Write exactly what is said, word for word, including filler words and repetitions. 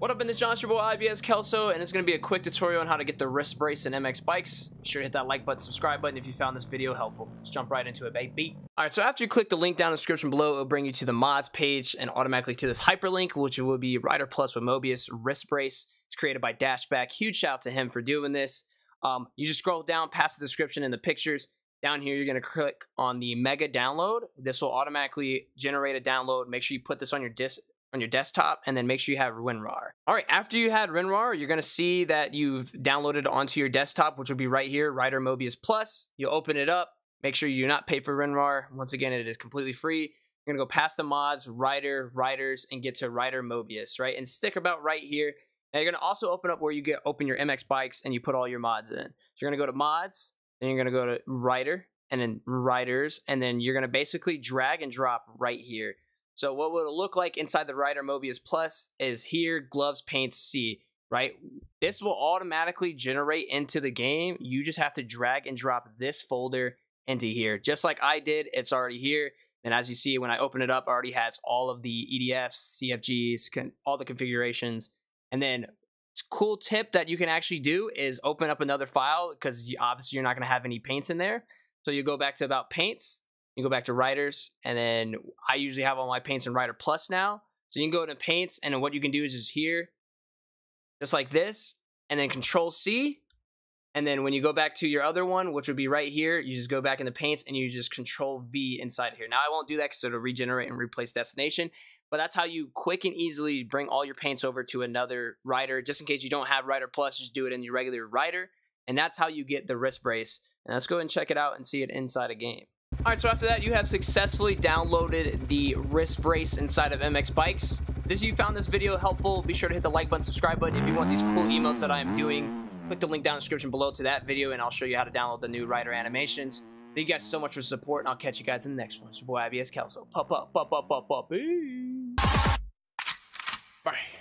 What up, in this John Strabolt, IBSKELSO, and it's going to be a quick tutorial on how to get the wrist brace in M X Bikes. Be sure to hit that like button, subscribe button if you found this video helpful. Let's jump right into it, baby. Alright, so after you click the link down in the description below, it'll bring you to the mods page and automatically to this hyperlink, which will be Rider Plus with Mobius wrist brace. It's created by Dashback. Huge shout out to him for doing this. Um, you just scroll down past the description and the pictures. Down here, you're going to click on the mega download. This will automatically generate a download. Make sure you put this on your disc. on your desktop, and then make sure you have WinRAR. All right, after you had WinRAR, you're gonna see that you've downloaded onto your desktop, which will be right here, Rider Mobius Plus. You'll open it up, make sure you do not pay for WinRAR. Once again, it is completely free. You're gonna go past the mods, Rider, Riders, and get to Rider Mobius, right? And stick about right here. Now you're gonna also open up where you get open your M X Bikes and you put all your mods in. So you're gonna go to mods, then you're gonna go to Rider, and then Riders, and then you're gonna basically drag and drop right here. So what would it look like inside the Rider Mobius Plus is here, gloves, paints, C, right? This will automatically generate into the game. You just have to drag and drop this folder into here. Just like I did, it's already here. And as you see, when I open it up, it already has all of the E D Fs, C F Gs, con all the configurations. And then cool tip that you can actually do is open up another file because you, obviously you're not going to have any paints in there. So you go back to about paints. You go back to Riders, and then I usually have all my paints in Rider Plus now. So you can go to paints, and then what you can do is just here, just like this, and then Control C. And then when you go back to your other one, which would be right here, you just go back into paints and you just Control V inside here. Now I won't do that because it'll regenerate and replace destination, but that's how you quick and easily bring all your paints over to another rider. Just in case you don't have Rider Plus, just do it in your regular rider. And that's how you get the wrist brace. And let's go ahead and check it out and see it inside a game. All right, so after that, you have successfully downloaded the wrist brace inside of M X Bikes. If you found this video helpful, be sure to hit the like button, subscribe button. If you want these cool emotes that I am doing, click the link down in the description below to that video, and I'll show you how to download the new Rider animations. Thank you guys so much for the support, and I'll catch you guys in the next one. It's your boy, IBSKELSO. Pop, pop, pop, pop, pop, pop. Bye.